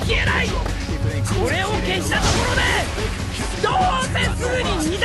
消えない。これを消したところでどうせすぐに